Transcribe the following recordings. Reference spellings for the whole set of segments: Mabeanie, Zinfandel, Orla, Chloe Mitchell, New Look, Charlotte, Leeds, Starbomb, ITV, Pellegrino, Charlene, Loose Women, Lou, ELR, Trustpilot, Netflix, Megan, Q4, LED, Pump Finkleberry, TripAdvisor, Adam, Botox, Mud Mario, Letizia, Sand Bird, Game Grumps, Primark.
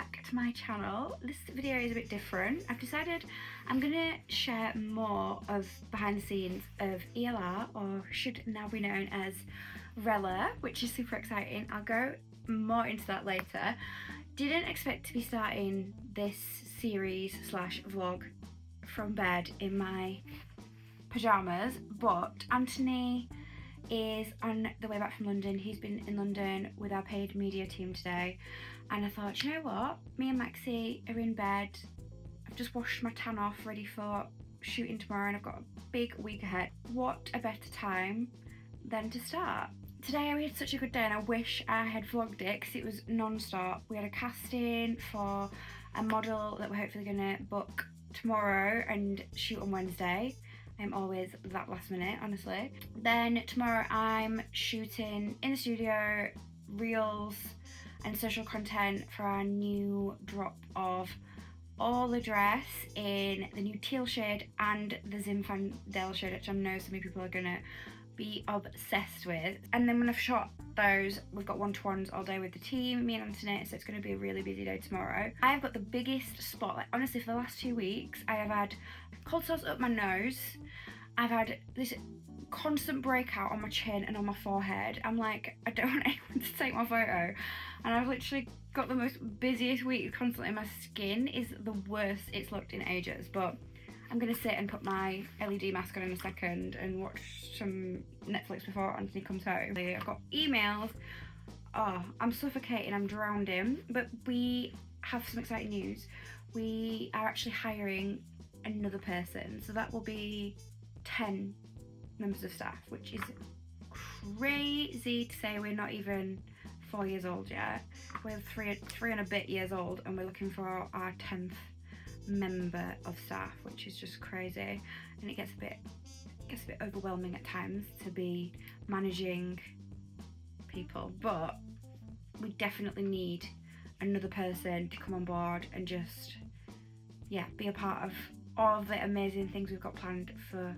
back to my channel. This video is a bit different. I've decided I'm gonna share more of behind the scenes of ELR, or should now be known as Rella, which is super exciting. I'll go more into that later. Didn't expect to be starting this series slash vlog from bed in my pajamas, but Anthony is on the way back from London. He's been in London with our paid media team today, and I thought, you know what, me and Maxie are in bed, I've just washed my tan off ready for shooting tomorrow, and I've got a big week ahead. What a better time than to start. Today we had such a good day, and I wish I had vlogged it because it was non-stop. We had a casting for a model that we're hopefully gonna book tomorrow and shoot on Wednesday. I'm always that last minute, honestly. Then tomorrow I'm shooting in the studio reels and social content for our new drop of all the dress in the new teal shade and the Zinfandel shade, which I know so many people are gonna be obsessed with. And then when I've shot those, we've got one-to-ones all day with the team, me and Anthony, so it's going to be a really busy day tomorrow. I've got the biggest spotlight, honestly, for the last 2 weeks. I have had cold sores up my nose, I've had this constant breakout on my chin and on my forehead. I'm like, I don't want anyone to take my photo, and I've literally got the most busiest week constantly. My skin is the worst it's looked in ages, but I'm gonna sit and put my LED mask on in a second and watch some Netflix before Anthony comes home. I've got emails. Oh, I'm suffocating, I'm drowning. But we have some exciting news. We are actually hiring another person. So that will be 10 members of staff, which is crazy to say. We're not even 4 years old yet. We're three and a bit years old, and we're looking for our 10th member of staff, which is just crazy. And it gets a bit overwhelming at times to be managing people, but we definitely need another person to come on board and just, yeah, be a part of all of the amazing things we've got planned for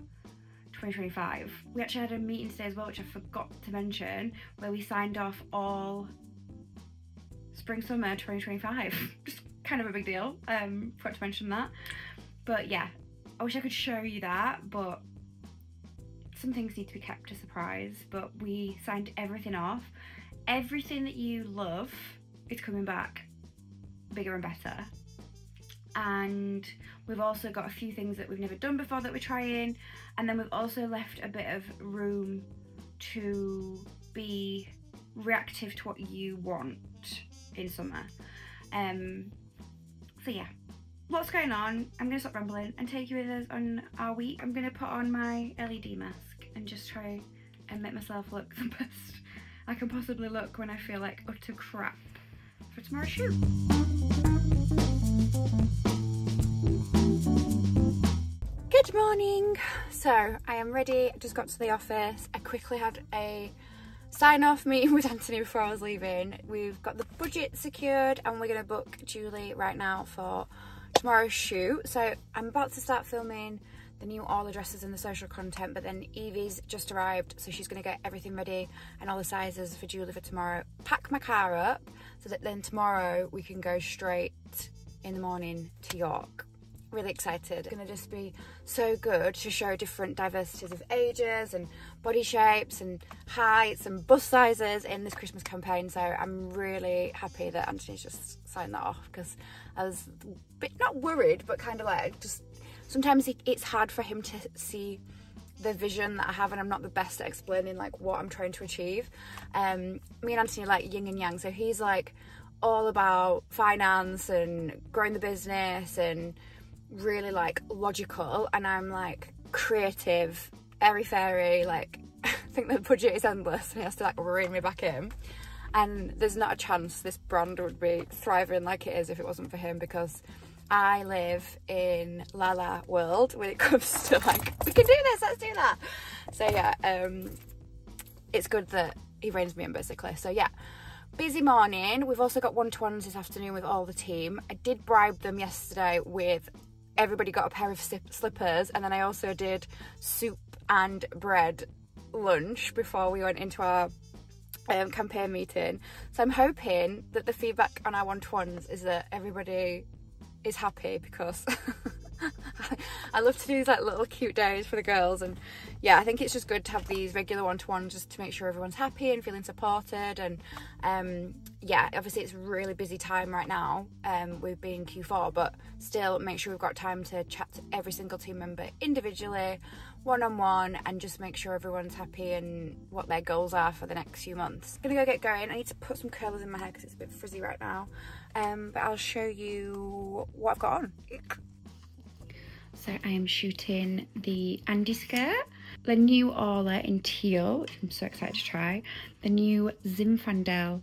2025. We actually had a meeting today as well, which I forgot to mention, where we signed off all spring summer 2025. Just kind of a big deal, forgot to mention that. But yeah, I wish I could show you that, but some things need to be kept a surprise. But we signed everything off. Everything that you love is coming back bigger and better. And we've also got a few things that we've never done before that we're trying, and then we've also left a bit of room to be reactive to what you want in summer. So yeah, lots going on. I'm gonna stop rambling and take you with us on our week. I'm gonna put on my LED mask and just try and make myself look the best I can possibly look when I feel like utter crap for tomorrow's shoot. Good morning. So I am ready, just got to the office. I quickly had a sign-off meeting with Anthony before I was leaving. We've got the budget secured, and we're gonna book Julie right now for tomorrow's shoot. So I'm about to start filming the new all the dresses and the social content, but then Evie's just arrived, so she's gonna get everything ready and all the sizes for Julie for tomorrow. Pack my car up so that then tomorrow we can go straight in the morning to York. Really excited. It's gonna just be so good to show different diversities of ages and body shapes and heights and bust sizes in this Christmas campaign. So I'm really happy that Anthony's just signed that off, because I was a bit, not worried, but kind of like, just sometimes it's hard for him to see the vision that I have, and I'm not the best at explaining like what I'm trying to achieve. Me and Anthony are like yin and yang, so he's like all about finance and growing the business and really like logical, and I'm like creative, airy fairy, like I think the budget is endless and he has to like rein me back in. And there's not a chance this brand would be thriving like it is if it wasn't for him, because I live in la la world when it comes to like, we can do this, let's do that. So yeah, it's good that he reins me in basically. So yeah, busy morning. We've also got one-to-ones this afternoon with all the team. I did bribe them yesterday with everybody got a pair of slippers, and then I also did soup and bread lunch before we went into our campaign meeting. So I'm hoping that the feedback on our one-to-ones is that everybody is happy, because I love to do these like little cute diaries for the girls, and yeah, I think it's just good to have these regular one-to-ones just to make sure everyone's happy and feeling supported. And yeah, obviously it's a really busy time right now, we've been Q4, but still make sure we've got time to chat to every single team member individually, one-on-one, and just make sure everyone's happy and what their goals are for the next few months. I'm gonna go get going. I need to put some curlers in my hair because it's a bit frizzy right now, but I'll show you what I've got on. So I am shooting the Andy skirt, the new Orla in teal, which I'm so excited to try, the new Zinfandel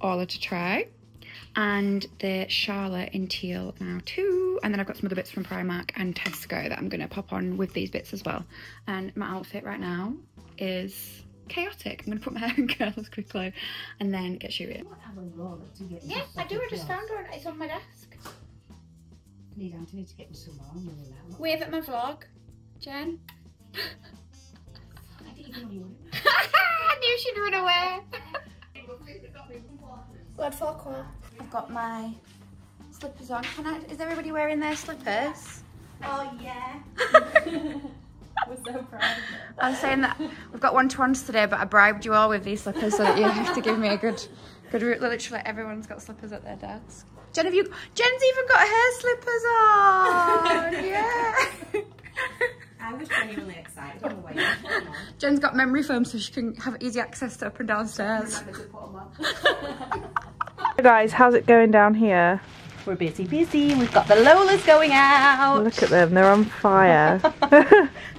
Orla to try, and the Charlotte in teal now too. And then I've got some other bits from Primark and Tesco that I'm going to pop on with these bits as well. And my outfit right now is chaotic. I'm going to put my hair in curls quickly and then get shooting. Yes, I do. I just found one. It's on my desk. Need Anthony to get him some more. Wave at my vlog, Jen. I didn't even know. I knew she'd run away. Word for call. I've got my slippers on. Is everybody wearing their slippers? Oh yeah. We're so proud. I was saying that we've got one-to-ones today, but I bribed you all with these slippers so that you have to give me a good route. Literally everyone's got slippers at their desk. Jen's even got her slippers on! Yeah! I was genuinely excited on the way. Jen's got memory foam so she can have easy access to up and downstairs. Hey guys, how's it going down here? We're busy. We've got the Lolas going out. Look at them, they're on fire.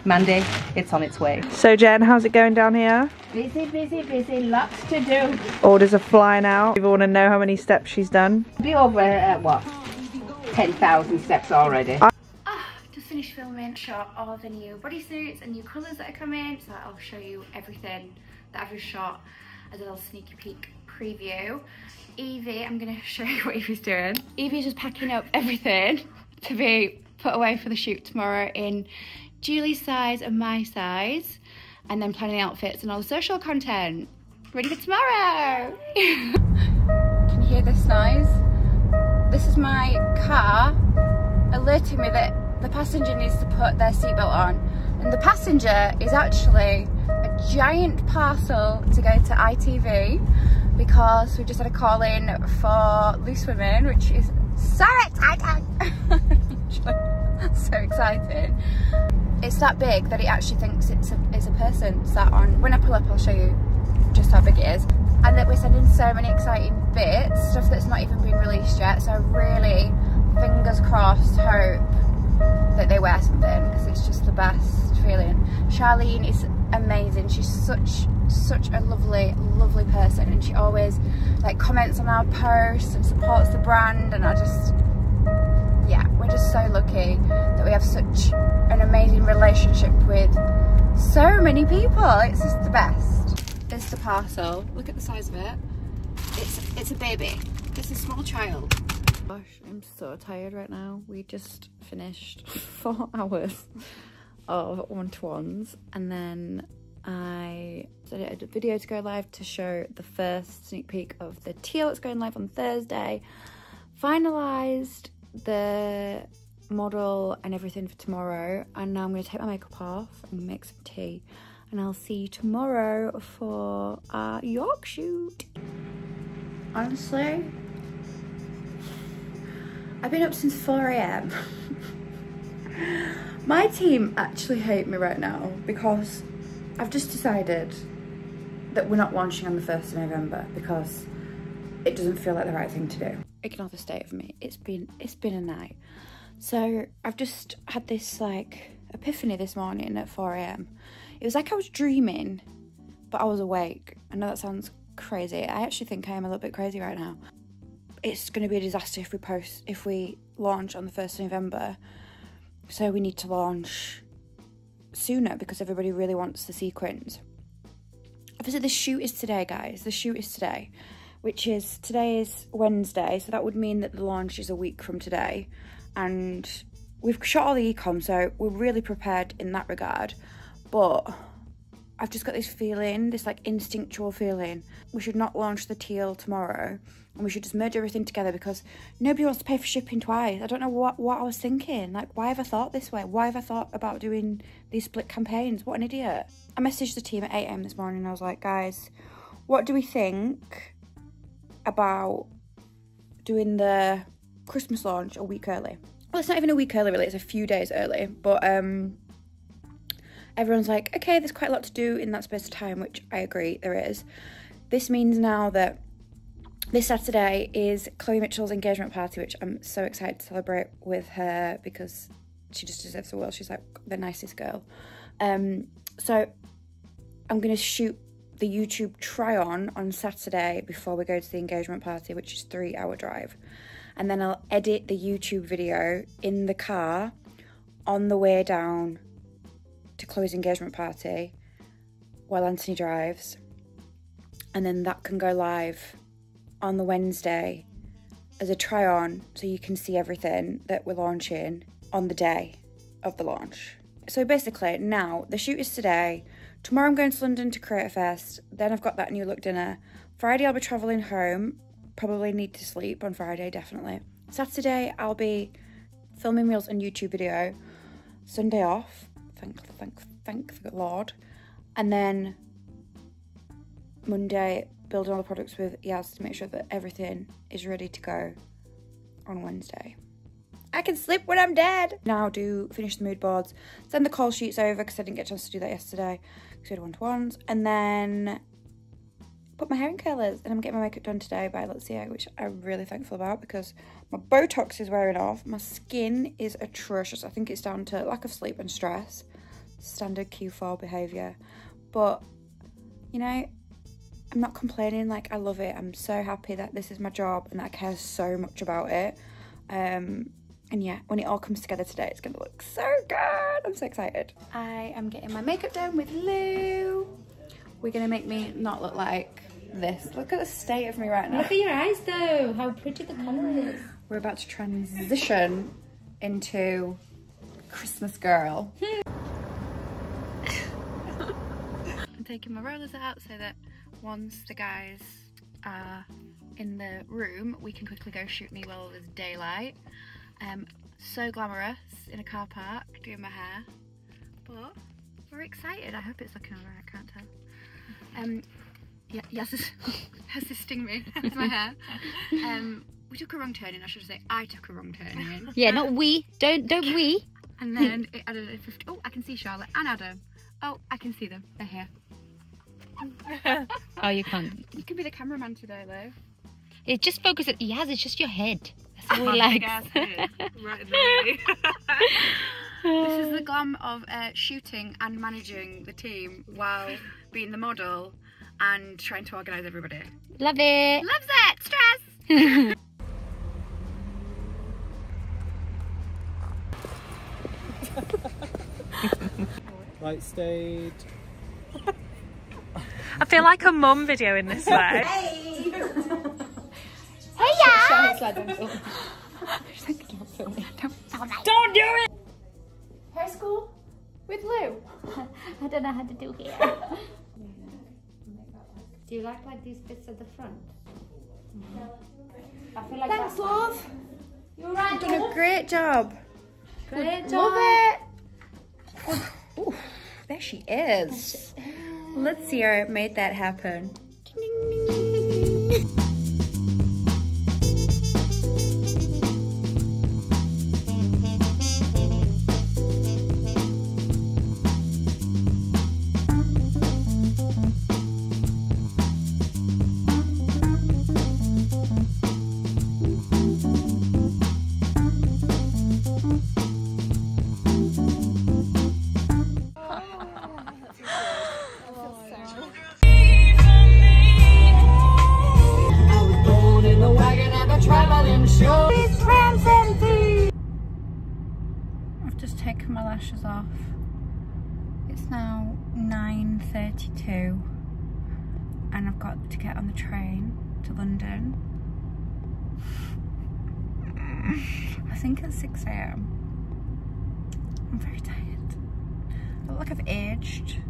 Mandy, it's on its way. So Jen, how's it going down here? Busy, lots to do. Orders are flying out. People want to know how many steps she's done. Be over at what? 10,000 steps already. Just finished filming, shot all of the new bodysuits and new colours that are coming, so I'll show you everything that I've just shot as a little sneaky peek preview. Evie, I'm going to show you what Evie's doing. Evie's just packing up everything to be put away for the shoot tomorrow in Julie's size and my size, and then planning the outfits and all the social content. Ready for tomorrow! Can you hear this noise? This is my car alerting me that the passenger needs to put their seatbelt on, and the passenger is actually a giant parcel to go to ITV because we just had a call in for Loose Women, which is so exciting! I'm so excited. It's that big that it actually thinks it's a person sat on. When I pull up, I'll show you just how big it is. And that we're sending so many exciting bits, stuff that's not even been released yet. So I really, fingers crossed, hope that they wear something, because it's just the best feeling. Charlene is amazing. She's such a lovely person, and she always like comments on our posts and supports the brand, and I just, yeah, we're just so lucky that we have such an amazing relationship with so many people. It's just the best. There's the parcel. Look at the size of it. It's a baby. It's a small child. Gosh, I'm so tired right now. We just finished 4 hours of one-to-ones, and then I edited a video to go live to show the first sneak peek of the teal that's going live on Thursday. Finalised the model and everything for tomorrow, and now I'm going to take my makeup off and make some tea, and I'll see you tomorrow for our York shoot. Honestly, I've been up since 4 AM. My team actually hate me right now because I've just decided that we're not launching on the 1st of November because it doesn't feel like the right thing to do. Ignore the state of me. It's been a night. So I've just had this like epiphany this morning at 4 AM. It was like I was dreaming, but I was awake. I know that sounds crazy. I actually think I am a little bit crazy right now. It's going to be a disaster if we launch on the 1st of November. So we need to launch sooner because everybody really wants the sequins. Obviously the shoot is today, guys. The shoot is today, which is, today is Wednesday. So that would mean that the launch is a week from today. And we've shot all the e-com, so we're really prepared in that regard. But I've just got this feeling, this like instinctual feeling. We should not launch the teal tomorrow and we should just merge everything together because nobody wants to pay for shipping twice. I don't know what I was thinking. Like, why have I thought this way? Why have I thought about doing these split campaigns? What an idiot. I messaged the team at 8 AM this morning and I was like, guys, what do we think about doing the Christmas launch a week early? Well, it's not even a week early really, it's a few days early, but everyone's like, okay, there's quite a lot to do in that space of time, which I agree, there is. This means now that this Saturday is Chloe Mitchell's engagement party, which I'm so excited to celebrate with her because she just deserves the world. She's like the nicest girl. So I'm gonna shoot the YouTube try on Saturday before we go to the engagement party, which is 3 hour drive. And then I'll edit the YouTube video in the car on the way down to Chloe's engagement party while Anthony drives, and then that can go live on the Wednesday as a try on, so you can see everything that we're launching on the day of the launch. So basically now the shoot is today, tomorrow I'm going to London to Creator Fest, then I've got that New Look dinner, Friday I'll be travelling home, probably need to sleep on Friday definitely, Saturday I'll be filming reels and YouTube video, Sunday off, thank the Lord, and then Monday building all the products with Yaz to make sure that everything is ready to go on Wednesday. I can sleep when I'm dead. Now do finish the mood boards, send the call sheets over because I didn't get a chance to do that yesterday because we had one-to-ones, and then put my hair in curlers, and I'm getting my makeup done today by Letizia, which I'm really thankful about because my Botox is wearing off, my skin is atrocious. I think it's down to lack of sleep and stress, standard Q4 behaviour, but you know, I'm not complaining, like I love it. I'm so happy that this is my job and that I care so much about it, and yeah, when it all comes together today, it's gonna look so good. I'm so excited. I am getting my makeup done with Lou. We're gonna make me not look like this. Look at the state of me right now. Look at your eyes though, how pretty the colour is. We're about to transition into Christmas girl. I'm taking my rollers out so that once the guys are in the room, we can quickly go shoot me while there's daylight. So glamorous in a car park doing my hair, but we're excited. I hope it's looking alright, I can't tell. Yeah, Yaz is assisting me with my hair. We took a wrong turn in, I should say I took a wrong turn in. Yeah, not we, don't we. And then it added a 50, oh, I can see Charlotte and Adam. Oh, I can see them, they're here. Oh, you can't. You could be the cameraman today though. It just focuses, Yaz, it's just your head. That's all we like. Right in the This is the glam of shooting and managing the team while being the model and trying to organise everybody. Love it! Loves it! Stress! Light stayed. I feel like a mum video in this way. Hey! Hey, yeah! Don't do it! Hair school with Lou. I don't know how to do hair. Do you like these bits at the front? Mm-hmm. I feel like thanks, love. You're right. You've done a great job. Great job. Love it. Ooh, there she is. Let's see her made that happen. Off. It's now 9:32 and I've got to get on the train to London. I think it's 6 AM. I'm very tired. I look like I've aged.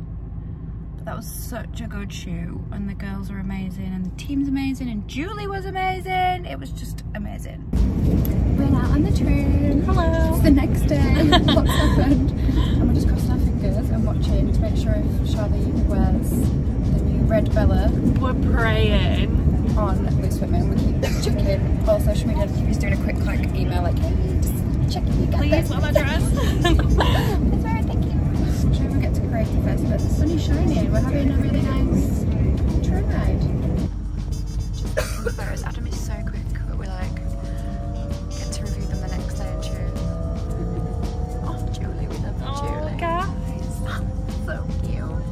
That was such a good shoot, and the girls are amazing, and the team's amazing, and Julie was amazing. It was just amazing. We're now on the train. Hello. It's the next day. What's happened? And we're just crossing our fingers and watching to make sure if Charlene wears the new red bella. We're praying. On Loose Women, we keep checking all social media. He's doing a quick like email like, hey, just check if you got this. Please, what address? It's alright, thank you. Should we get to Craig first? But the sun is shining. We're having a really nice train ride. Whereas Adam is so quick, but we like get to review them the next day and chew. Oh, Julie, we love Julie. Guys, so cute.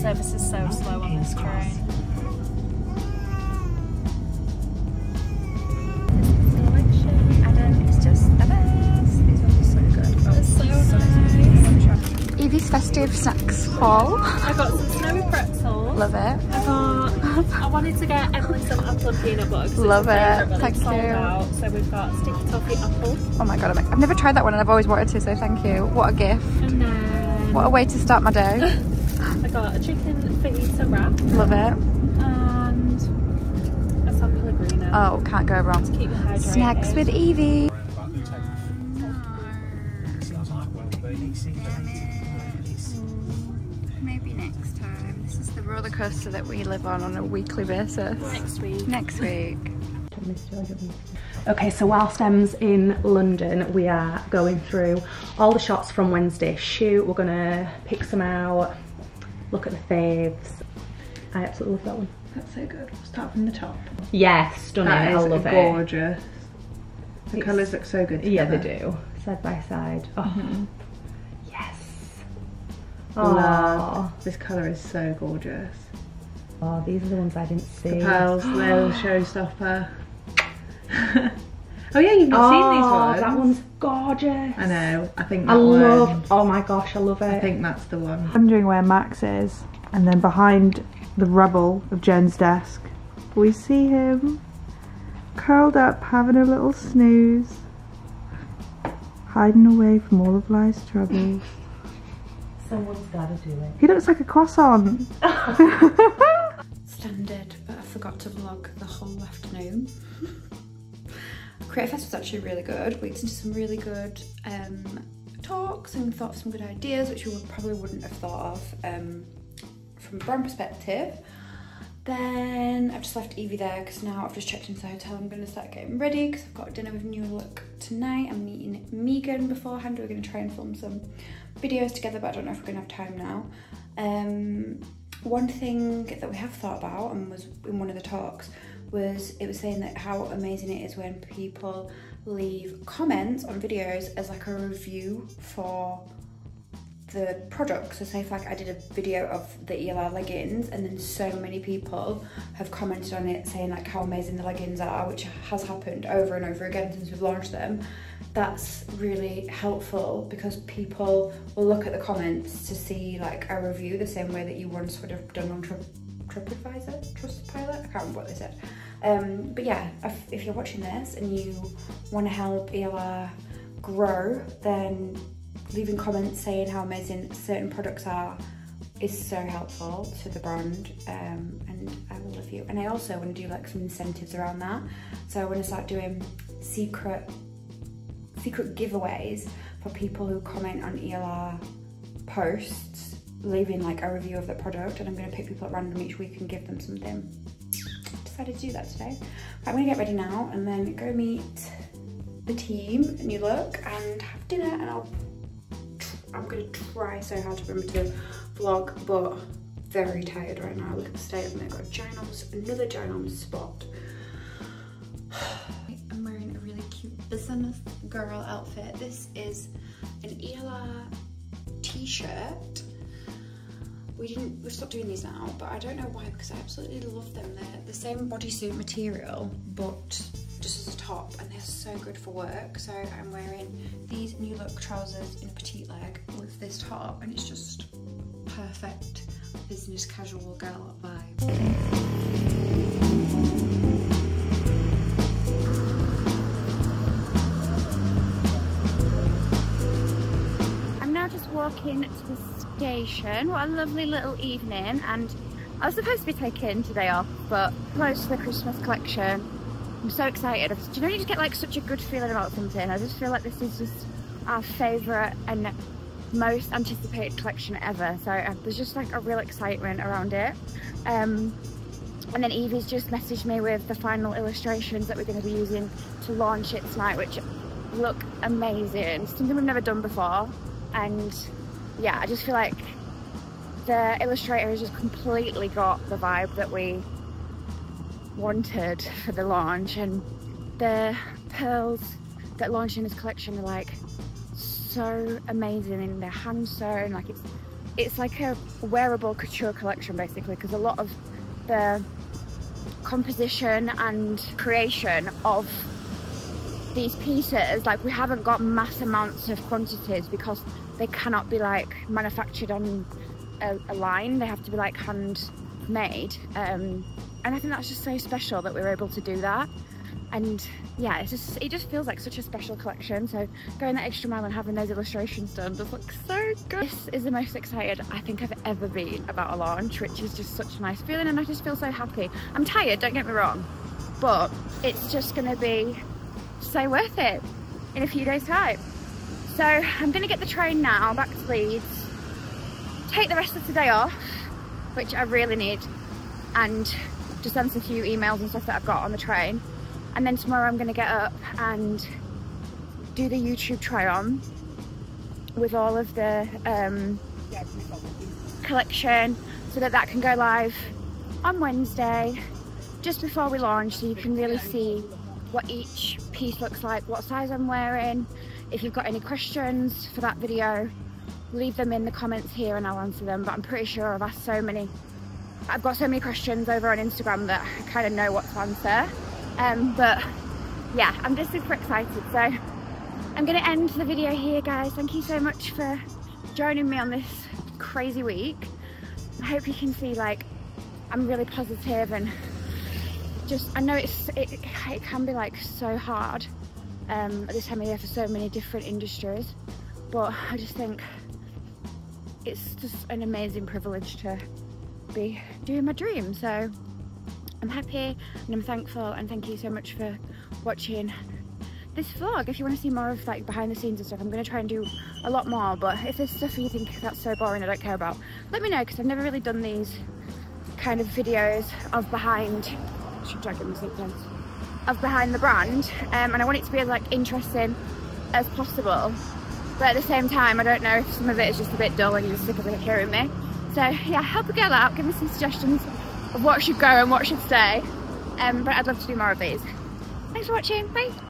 Service is so slow on this train. Festive snacks haul. I got some snowy pretzels. Love it. I wanted to get Emily some apple and peanut butter. Love it. Thank you. So we've got sticky toffee apple. Oh my god, I've never tried that one and I've always wanted to, so thank you. What a gift. And then what a way to start my day. I got a chicken fajita wrap. Love it. And a some Pellegrino. Oh, can't go wrong. To keep you hydrated. Snacks with Evie. Maybe next time. This is the roller coaster that we live on a weekly basis. Next week. Next week. Okay, so whilst Em's in London, we are going through all the shots from Wednesday's shoot. We're gonna pick some out, look at the faves. I absolutely love that one. That's so good. We'll start from the top. Yeah, stunning. I love it. Gorgeous. The colours look so good together. Yeah, they do. Side by side. Oh. Mm-hmm. Love. This colour is so gorgeous. Oh, these are the ones I didn't see. The pearls, little showstopper. Oh yeah, you've not seen these ones. That one's gorgeous. I know. I think that I love. Oh my gosh, I love it. I think that's the one. I'm wondering where Max is, and then behind the rubble of Jen's desk, we see him curled up, having a little snooze, hiding away from all of life's troubles. Someone's gotta do it. He looks like a croissant. Standard, but I forgot to vlog the whole afternoon. Creative Fest was actually really good. We listened to some really good talks and thought of some good ideas, which we probably wouldn't have thought of from a brand perspective. Then I've just left Evie there because now I've just checked into the hotel. I'm gonna start getting ready because I've got dinner with New Look tonight. I'm meeting Megan beforehand. We're gonna try and film some videos together, but I don't know if we're gonna have time now. One thing that we have thought about and was in one of the talks was it was saying that how amazing it is when people leave comments on videos as like a review for the products. So say if like I did a video of the ELR leggings and then so many people have commented on it saying like how amazing the leggings are, which has happened over and over again since we've launched them. That's really helpful because people will look at the comments to see like a review the same way that you once would have done on TripAdvisor, Trustpilot, I can't remember what they said. But yeah, if you're watching this and you want to help ELR grow, then leaving comments saying how amazing certain products are is so helpful to the brand, and I will love you. And I also want to do like some incentives around that. So I want to start doing secret giveaways for people who comment on ELR posts, leaving like a review of the product, and I'm going to pick people at random each week and give them something. Decided to do that today. But I'm going to get ready now and then go meet the team, New Look, and have dinner, and I'm going to try so hard to remember to vlog, but very tired right now. Look at the state of me. I've got another ginormous spot. Business girl outfit. This is an ELR t-shirt. We've stopped doing these now, but I don't know why, because I absolutely love them. They're the same bodysuit material, but just as a top, and they're so good for work. So I'm wearing these New Look trousers in a petite leg with this top, and it's just perfect business casual girl vibe. Walking to the station. What a lovely little evening. And I was supposed to be taking today off, but close to the Christmas collection. I'm so excited. Do you know you just get like such a good feeling about something? I just feel like this is just our favourite and most anticipated collection ever. So there's just like a real excitement around it. And then Evie's just messaged me with the final illustrations that we're going to be using to launch it tonight, which look amazing. Something we've never done before. And yeah, I just feel like the illustrator has just completely got the vibe that we wanted for the launch. And the pearls that launch in this collection are like so amazing, and they're hand sewn. Like it's like a wearable couture collection basically, because a lot of the composition and creation of these pieces, like we haven't got mass amounts of quantities because they cannot be like manufactured on a line. They have to be like hand made, and I think that's just so special that we were able to do that. And yeah, it just feels like such a special collection, so going that extra mile and having those illustrations done just looks so good. This is the most excited I think I've ever been about a launch, which is just such a nice feeling, and I just feel so happy. I'm tired, don't get me wrong, but it's just gonna be so worth it in a few days time. So I'm gonna get the train now back to Leeds, take the rest of the day off, which I really need, and just answer a few emails and stuff that I've got on the train. And then tomorrow I'm gonna get up and do the YouTube try on with all of the collection, so that can go live on Wednesday, just before we launch, so you can really see what each piece looks like, what size I'm wearing. If you've got any questions for that video, leave them in the comments here and I'll answer them. But I'm pretty sure I've got so many questions over on Instagram that I kind of know what to answer. But yeah, I'm just super excited, so I'm gonna end the video here, guys. Thank you so much for joining me on this crazy week. I hope you can see like I'm really positive, and just I know it can be like so hard at this time of year for so many different industries, but I just think it's just an amazing privilege to be doing my dream. So I'm happy and I'm thankful, and thank you so much for watching this vlog. If you want to see more of like behind the scenes and stuff, I'm going to try and do a lot more, but if there's stuff you think that's so boring I don't care about, let me know, because I've never really done these kind of videos of behind the brand, and I want it to be as like interesting as possible, but at the same time I don't know if some of it is just a bit dull and you're sick of it hearing me. So yeah, help a girl out, give me some suggestions of what should go and what should stay, but I'd love to do more of these. Thanks for watching, bye!